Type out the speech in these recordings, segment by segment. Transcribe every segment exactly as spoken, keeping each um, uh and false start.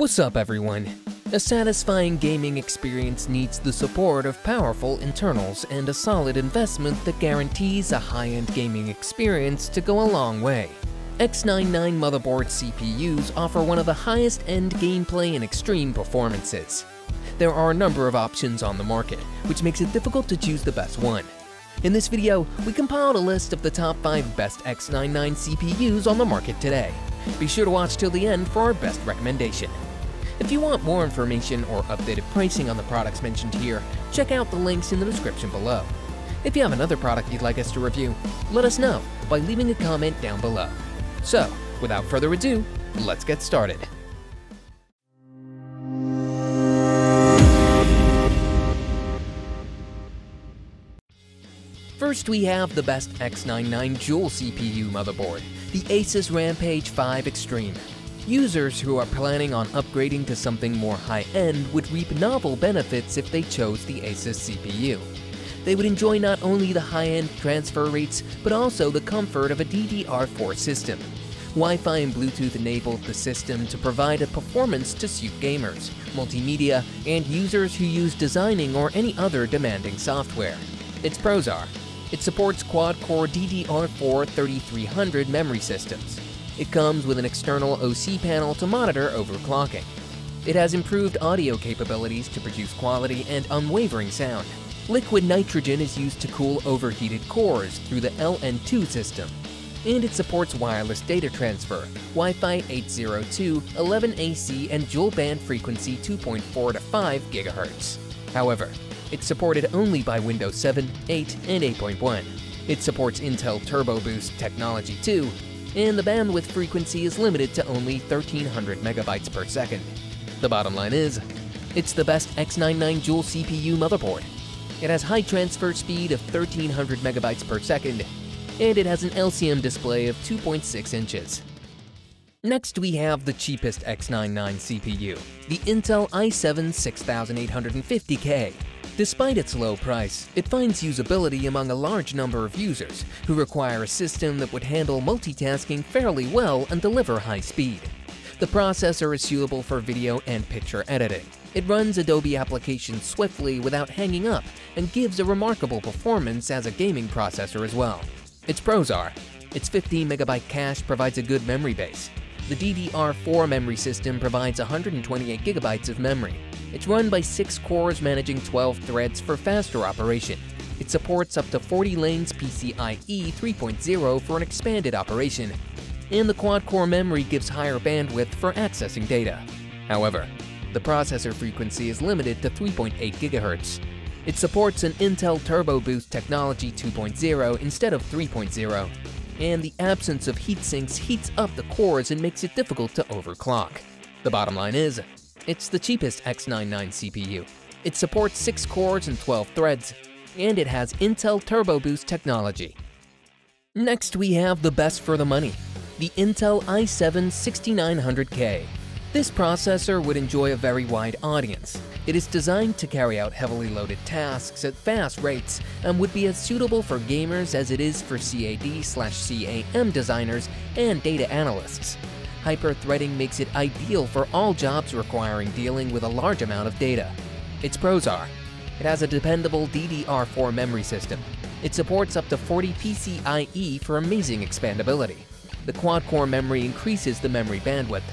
What's up everyone? A satisfying gaming experience needs the support of powerful internals and a solid investment that guarantees a high-end gaming experience to go a long way. X ninety-nine motherboard C P Us offer one of the highest-end gameplay and extreme performances. There are a number of options on the market, which makes it difficult to choose the best one. In this video, we compiled a list of the top five best X ninety-nine C P Us on the market today. Be sure to watch till the end for our best recommendation. If you want more information or updated pricing on the products mentioned here, check out the links in the description below. If you have another product you'd like us to review, let us know by leaving a comment down below. So, without further ado, let's get started. First, we have the best X ninety-nine Dual C P U motherboard, the ASUS Rampage V Extreme. Users who are planning on upgrading to something more high-end would reap novel benefits if they chose the ASUS C P U. They would enjoy not only the high-end transfer rates, but also the comfort of a D D R four system. Wi-Fi and Bluetooth enabled the system to provide a performance to suit gamers, multimedia, and users who use designing or any other demanding software. Its pros are: it supports quad-core D D R four thirty-three hundred memory systems. It comes with an external O C panel to monitor overclocking. It has improved audio capabilities to produce quality and unwavering sound. Liquid nitrogen is used to cool overheated cores through the L N two system. And it supports wireless data transfer, Wi-Fi eight oh two, eleven A C, and dual band frequency two point four to five gigahertz. However, it's supported only by Windows seven, eight, and eight point one. It supports Intel Turbo Boost technology too, and the bandwidth frequency is limited to only thirteen hundred megabytes per second. The bottom line is, it's the best X ninety-nine Dual C P U motherboard. It has high transfer speed of thirteen hundred megabytes per second, and it has an L C M display of two point six inches. Next, we have the cheapest X ninety-nine C P U, the Intel i seven sixty-eight fifty K. Despite its low price, it finds usability among a large number of users who require a system that would handle multitasking fairly well and deliver high speed. The processor is suitable for video and picture editing. It runs Adobe applications swiftly without hanging up and gives a remarkable performance as a gaming processor as well. Its pros are: its fifteen megabyte cache provides a good memory base. The D D R four memory system provides one hundred twenty-eight gigabytes of memory. It's run by six cores managing twelve threads for faster operation. It supports up to forty lanes P C I E three point oh for an expanded operation, and the quad-core memory gives higher bandwidth for accessing data. However, the processor frequency is limited to three point eight gigahertz. It supports an Intel Turbo Boost technology two point oh instead of three point oh, and the absence of heatsinks heats up the cores and makes it difficult to overclock. The bottom line is, it's the cheapest X ninety-nine C P U. It supports six cores and twelve threads, and it has Intel Turbo Boost technology. Next, we have the best for the money, the Intel i seven sixty-nine hundred K. This processor would enjoy a very wide audience. It is designed to carry out heavily loaded tasks at fast rates and would be as suitable for gamers as it is for C A D slash C A M designers and data analysts. Hyper-threading makes it ideal for all jobs requiring dealing with a large amount of data. Its pros are: it has a dependable D D R four memory system. It supports up to forty P C I E for amazing expandability. The quad-core memory increases the memory bandwidth.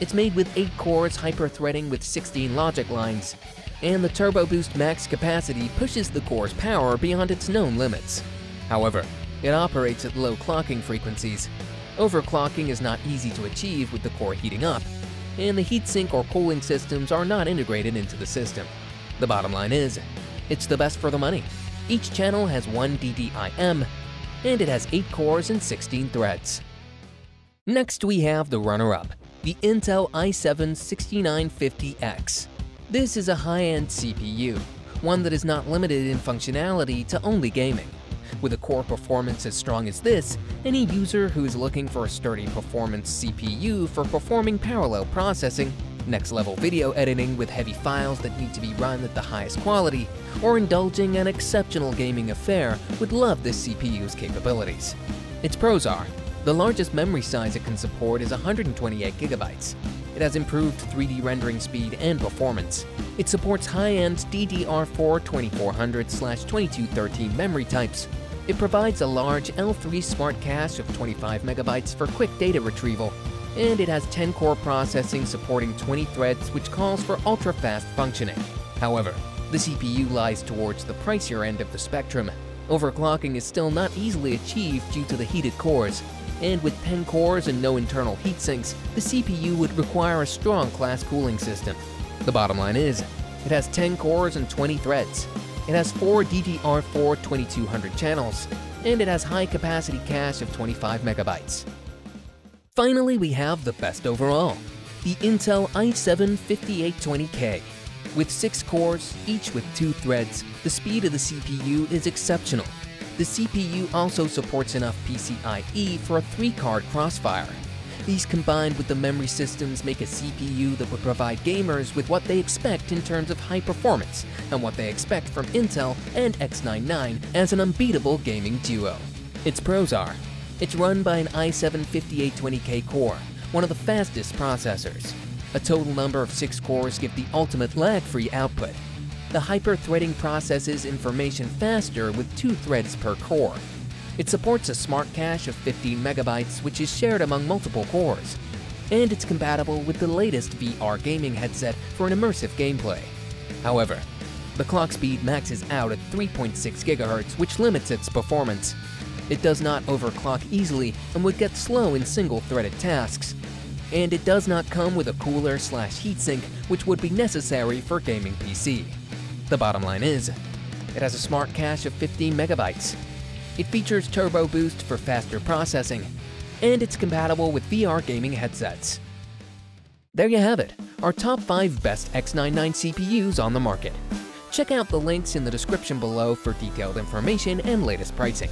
It's made with eight cores, hyper-threading with sixteen logic lines, and the Turbo Boost max capacity pushes the core's power beyond its known limits. However, it operates at low clocking frequencies. Overclocking is not easy to achieve with the core heating up, and the heatsink or cooling systems are not integrated into the system. The bottom line is, it's the best for the money. Each channel has one D D I M, and it has eight cores and sixteen threads. Next, we have the runner-up, the Intel i seven sixty-nine fifty X. This is a high-end C P U, one that is not limited in functionality to only gaming. With a core performance as strong as this, any user who is looking for a sturdy performance C P U for performing parallel processing, next-level video editing with heavy files that need to be run at the highest quality, or indulging an exceptional gaming affair would love this C P U's capabilities. Its pros are: the largest memory size it can support is one hundred twenty-eight gigabytes. It has improved three D rendering speed and performance. It supports high-end D D R four twenty-four hundred slash twenty-two thirteen memory types. It provides a large L three smart cache of twenty-five megabytes for quick data retrieval. And it has ten core processing supporting twenty threads, which calls for ultra-fast functioning. However, the C P U lies towards the pricier end of the spectrum. Overclocking is still not easily achieved due to the heated cores. And with ten cores and no internal heat sinks, the C P U would require a strong class cooling system. The bottom line is, it has ten cores and twenty threads. It has four D D R four twenty-two hundred channels. And it has high-capacity cache of twenty-five megabytes. Finally, we have the best overall, the Intel i seven fifty-eight twenty K. With six cores, each with two threads, the speed of the C P U is exceptional. The C P U also supports enough P C I E for a three-card crossfire. These combined with the memory systems make a C P U that would provide gamers with what they expect in terms of high performance and what they expect from Intel and X ninety-nine as an unbeatable gaming duo. Its pros are, it's run by an i seven fifty-eight twenty K core, one of the fastest processors. A total number of six cores give the ultimate lag-free output. The hyper-threading processes information faster with two threads per core. It supports a smart cache of fifteen megabytes, which is shared among multiple cores. And it's compatible with the latest V R gaming headset for an immersive gameplay. However, the clock speed maxes out at three point six gigahertz, which limits its performance. It does not overclock easily and would get slow in single-threaded tasks. And it does not come with a cooler slash heatsink, which would be necessary for gaming P C. The bottom line is, it has a smart cache of fifteen megabytes. It features Turbo Boost for faster processing. And it's compatible with V R gaming headsets. There you have it, our top five best X ninety-nine C P Us on the market. Check out the links in the description below for detailed information and latest pricing.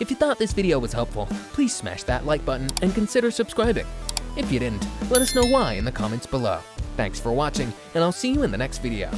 If you thought this video was helpful, please smash that like button and consider subscribing. If you didn't, let us know why in the comments below. Thanks for watching, and I'll see you in the next video.